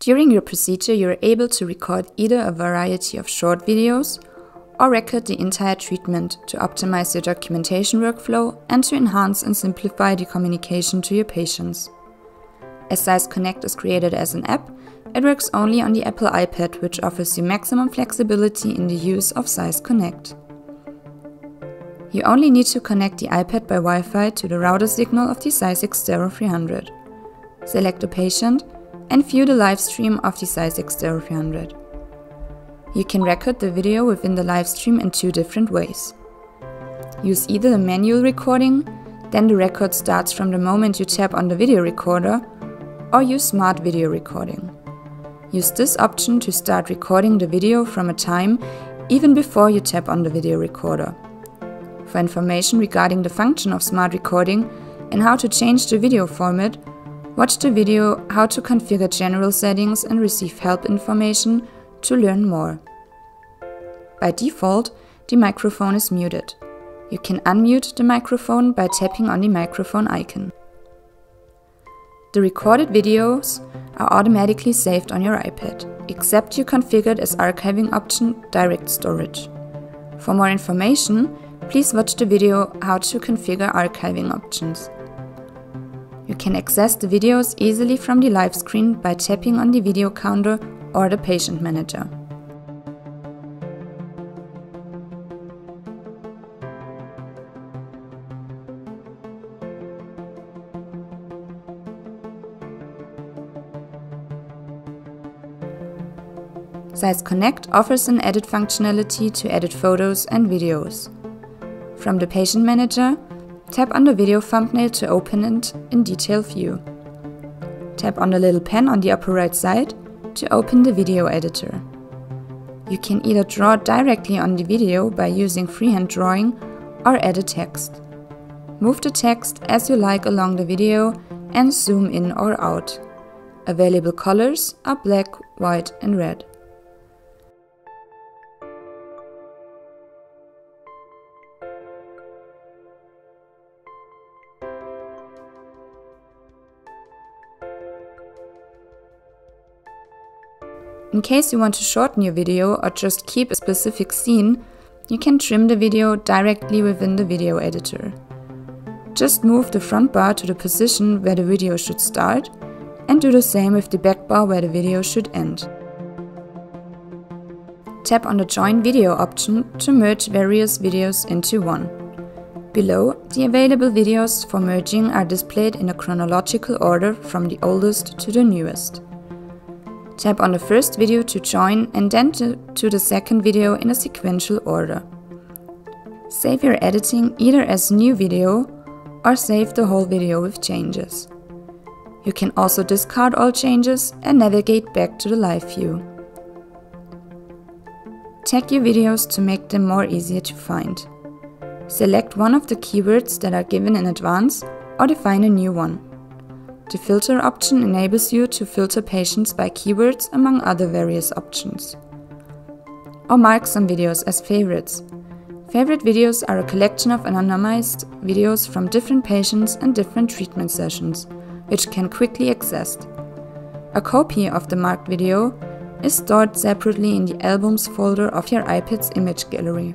During your procedure, you are able to record either a variety of short videos or record the entire treatment to optimize your documentation workflow and to enhance and simplify the communication to your patients. As ZEISS Connect is created as an app, it works only on the Apple iPad, which offers you maximum flexibility in the use of ZEISS Connect. You only need to connect the iPad by Wi-Fi to the router signal of the ZEISS EXTARO 300. Select a patient and view the live stream of the ZEISS EXTARO 300. You can record the video within the live stream in two different ways. Use either the manual recording, then the record starts from the moment you tap on the video recorder, or use Smart Video Recording. Use this option to start recording the video from a time even before you tap on the video recorder. For information regarding the function of Smart Recording and how to change the video format, watch the video How to Configure General Settings and Receive Help information to learn more. By default, the microphone is muted. You can unmute the microphone by tapping on the microphone icon. The recorded videos are automatically saved on your iPad, except you configured as archiving option direct storage. For more information, please watch the video How to Configure Archiving Options. You can access the videos easily from the live screen by tapping on the video counter or the patient manager. ZEISS Connect offers an edit functionality to edit photos and videos. From the patient manager, tap on the video thumbnail to open it in detail view. Tap on the little pen on the upper right side to open the video editor. You can either draw directly on the video by using freehand drawing or edit text. Move the text as you like along the video and zoom in or out. Available colors are black, white and red. In case you want to shorten your video or just keep a specific scene, you can trim the video directly within the video editor. Just move the front bar to the position where the video should start and do the same with the back bar where the video should end. Tap on the Join Video option to merge various videos into one. Below, the available videos for merging are displayed in a chronological order from the oldest to the newest. Tap on the first video to join and then to the second video in a sequential order. Save your editing either as new video or save the whole video with changes. You can also discard all changes and navigate back to the live view. Tag your videos to make them more easier to find. Select one of the keywords that are given in advance or define a new one. The filter option enables you to filter patients by keywords among other various options. Or mark some videos as favorites. Favorite videos are a collection of anonymized videos from different patients and different treatment sessions, which can quickly accessed. A copy of the marked video is stored separately in the albums folder of your iPad's image gallery.